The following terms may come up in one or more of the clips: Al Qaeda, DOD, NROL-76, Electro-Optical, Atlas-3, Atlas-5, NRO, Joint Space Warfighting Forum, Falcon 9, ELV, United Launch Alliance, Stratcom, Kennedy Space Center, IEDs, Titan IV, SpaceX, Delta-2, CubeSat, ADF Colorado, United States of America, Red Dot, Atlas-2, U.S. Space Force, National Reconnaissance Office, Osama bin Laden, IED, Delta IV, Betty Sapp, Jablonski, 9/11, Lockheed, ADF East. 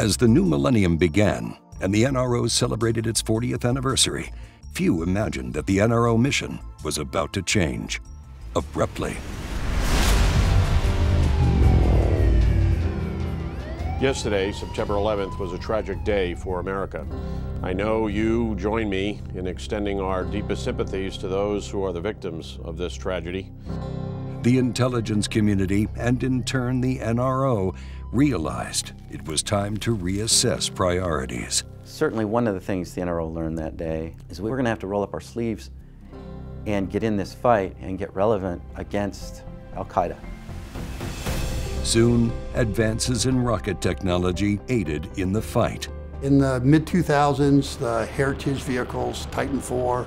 As the new millennium began and the NRO celebrated its 40th anniversary, few imagined that the NRO mission was about to change abruptly. Yesterday, September 11th, was a tragic day for America. I know you join me in extending our deepest sympathies to those who are the victims of this tragedy. The intelligence community, and in turn the NRO, realized it was time to reassess priorities. Certainly one of the things the NRO learned that day is we were going to have to roll up our sleeves and get in this fight and get relevant against Al Qaeda. Soon, advances in rocket technology aided in the fight. In the mid-2000s, the heritage vehicles, Titan IV,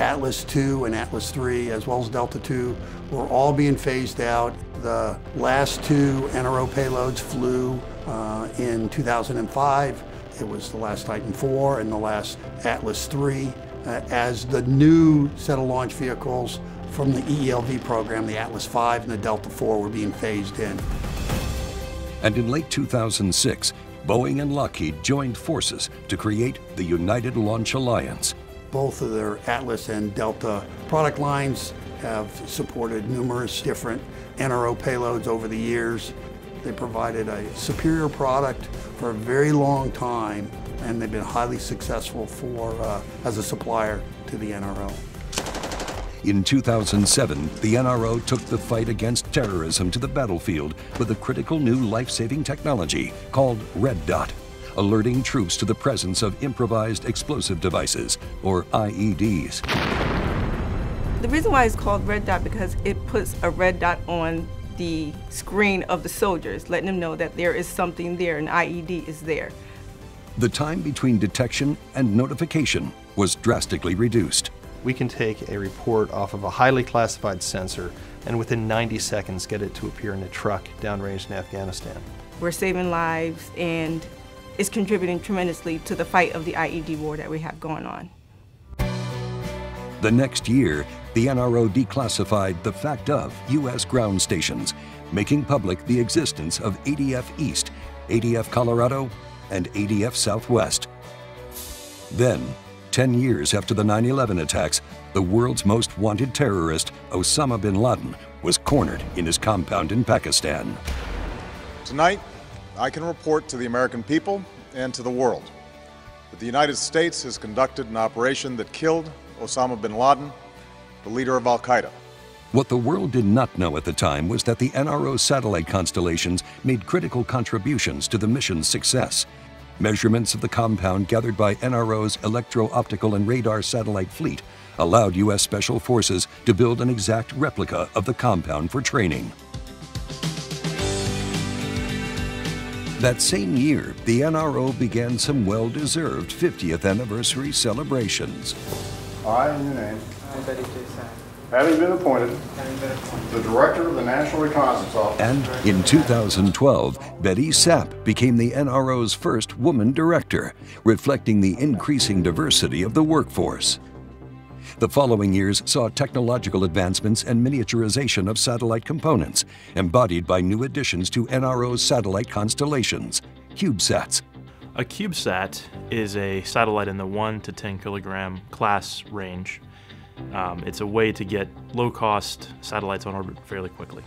Atlas-2 and Atlas-3, as well as Delta-2, were all being phased out. The last two NRO payloads flew in 2005. It was the last Titan IV and the last Atlas-3. As the new set of launch vehicles from the ELV program, the Atlas-5 and the Delta IV, were being phased in. And in late 2006, Boeing and Lockheed joined forces to create the United Launch Alliance. Both of their Atlas and Delta product lines have supported numerous different NRO payloads over the years. They provided a superior product for a very long time, and they've been highly successful as a supplier to the NRO. In 2007, the NRO took the fight against terrorism to the battlefield with a critical new life-saving technology called Red Dot, alerting troops to the presence of improvised explosive devices, or IEDs. The reason why it's called Red Dot because it puts a red dot on the screen of the soldiers, letting them know that there is something there, an IED is there. The time between detection and notification was drastically reduced. We can take a report off of a highly classified sensor and within 90 seconds get it to appear in a truck downrange in Afghanistan. We're saving lives, and it's contributing tremendously to the fight of the IED war that we have going on. The next year, the NRO declassified the fact of U.S. ground stations, making public the existence of ADF East, ADF Colorado, and ADF Southwest. Then, 10 years after the 9/11 attacks, the world's most wanted terrorist, Osama bin Laden, was cornered in his compound in Pakistan. Tonight, I can report to the American people and to the world that the United States has conducted an operation that killed Osama bin Laden, the leader of Al Qaeda. What the world did not know at the time was that the NRO satellite constellations made critical contributions to the mission's success. Measurements of the compound gathered by NRO's Electro-Optical and radar satellite fleet allowed U.S. Special Forces to build an exact replica of the compound for training. That same year, the NRO began some well-deserved 50th anniversary celebrations. I, in your name, I'm Betty Sapp, having been appointed the Director of the National Reconnaissance Office. And in 2012, Betty Sapp became the NRO's first woman director, reflecting the increasing diversity of the workforce. The following years saw technological advancements and miniaturization of satellite components, embodied by new additions to NRO's satellite constellations, CubeSats. A CubeSat is a satellite in the 1 to 10 kilogram class range. It's a way to get low-cost satellites on orbit fairly quickly.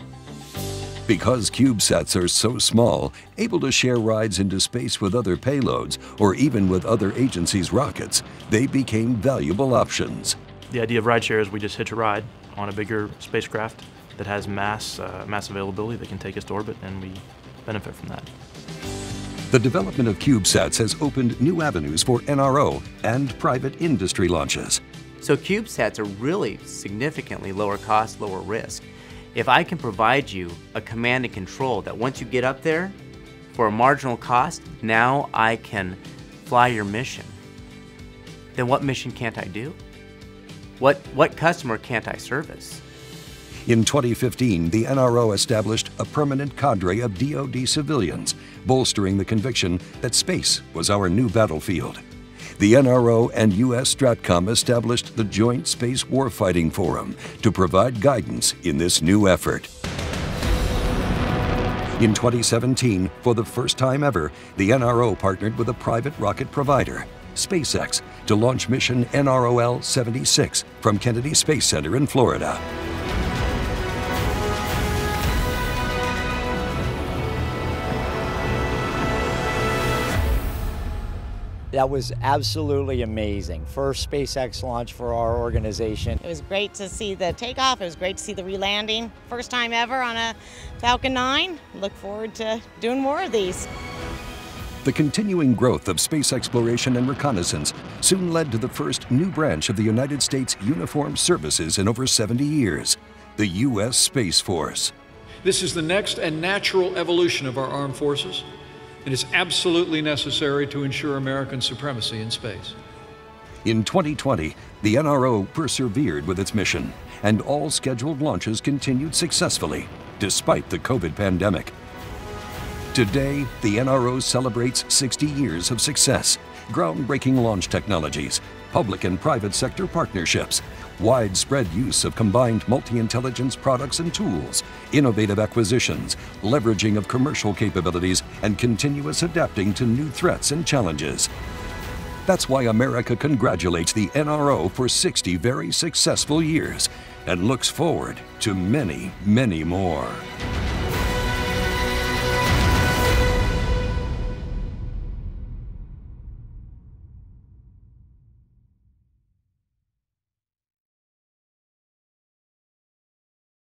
Because CubeSats are so small, able to share rides into space with other payloads or even with other agencies' rockets, they became valuable options. The idea of rideshare is we just hitch a ride on a bigger spacecraft that has mass availability that can take us to orbit, and we benefit from that. The development of CubeSats has opened new avenues for NRO and private industry launches. So CubeSats are really significantly lower cost, lower risk. If I can provide you a command and control that once you get up there for a marginal cost, now I can fly your mission, then what mission can't I do? What customer can't I service? In 2015, the NRO established a permanent cadre of DOD civilians, bolstering the conviction that space was our new battlefield. The NRO and U.S. Stratcom established the Joint Space Warfighting Forum to provide guidance in this new effort. In 2017, for the first time ever, the NRO partnered with a private rocket provider, SpaceX, to launch mission NROL-76 from Kennedy Space Center in Florida. That was absolutely amazing. First SpaceX launch for our organization. It was great to see the takeoff. It was great to see the re-landing. First time ever on a Falcon 9. Look forward to doing more of these. The continuing growth of space exploration and reconnaissance soon led to the first new branch of the United States Uniformed Services in over 70 years, the U.S. Space Force. This is the next and natural evolution of our armed forces. It is absolutely necessary to ensure American supremacy in space. In 2020, the NRO persevered with its mission, and all scheduled launches continued successfully, despite the COVID pandemic. Today, the NRO celebrates 60 years of success, groundbreaking launch technologies, public and private sector partnerships, widespread use of combined multi-intelligence products and tools, innovative acquisitions, leveraging of commercial capabilities, and continuous adapting to new threats and challenges. That's why America congratulates the NRO for 60 very successful years and looks forward to many, many more.